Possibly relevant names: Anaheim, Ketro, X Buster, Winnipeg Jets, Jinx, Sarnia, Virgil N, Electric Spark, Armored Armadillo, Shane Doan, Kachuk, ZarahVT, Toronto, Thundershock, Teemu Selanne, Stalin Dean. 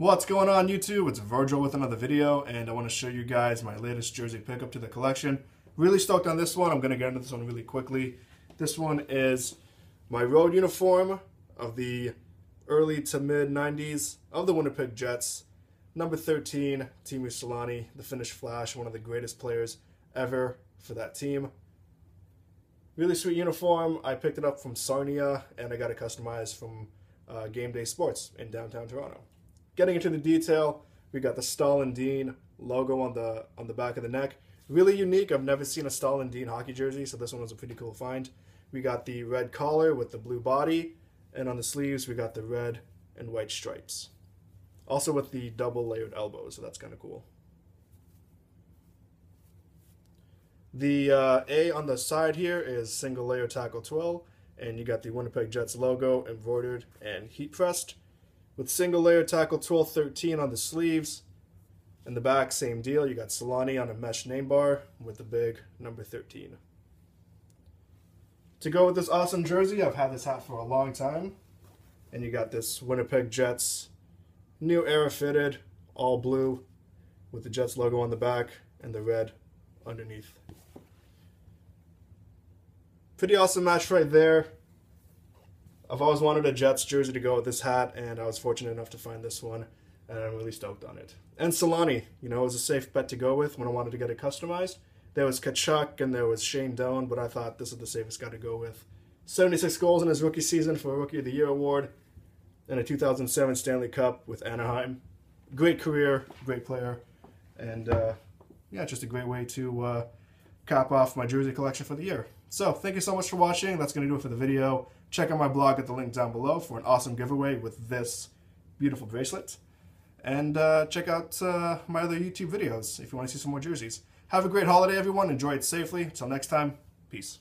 What's going on YouTube? It's Virgil with another video, and I want to show you guys my latest jersey pickup to the collection. Really stoked on this one. I'm going to get into this one really quickly. This one is my road uniform of the early to mid 90s of the Winnipeg Jets. Number 13, Teemu Selanne, the Finnish Flash, one of the greatest players ever for that team. Really sweet uniform. I picked it up from Sarnia, and I got it customized from Game Day Sports in downtown Toronto. Getting into the detail, we got the Stalin Dean logo on the back of the neck. Really unique. I've never seen a Stalin Dean hockey jersey, so this one was a pretty cool find. We got the red collar with the blue body, and on the sleeves we got the red and white stripes. Also with the double layered elbows, so that's kind of cool. The A on the side here is single layer tackle twill, and you got the Winnipeg Jets logo embroidered and heat pressed. With single layer tackle 12-13 on the sleeves. In the back, same deal. You got Selanne on a mesh name bar with the big number 13. To go with this awesome jersey, I've had this hat for a long time. And you got this Winnipeg Jets new era fitted, all blue, with the Jets logo on the back and the red underneath. Pretty awesome match right there. I've always wanted a Jets jersey to go with this hat, and I was fortunate enough to find this one, and I'm really stoked on it. And Selanne, you know, it was a safe bet to go with when I wanted to get it customized. There was Kachuk and there was Shane Doan, but I thought this is the safest guy to go with. 76 goals in his rookie season for a Rookie of the Year award, and a 2007 Stanley Cup with Anaheim. Great career, great player, and yeah, just a great way to cap off my jersey collection for the year. So, thank you so much for watching. That's going to do it for the video. Check out my blog at the link down below for an awesome giveaway with this beautiful bracelet. And check out my other YouTube videos if you want to see some more jerseys. Have a great holiday, everyone. Enjoy it safely. Until next time, peace.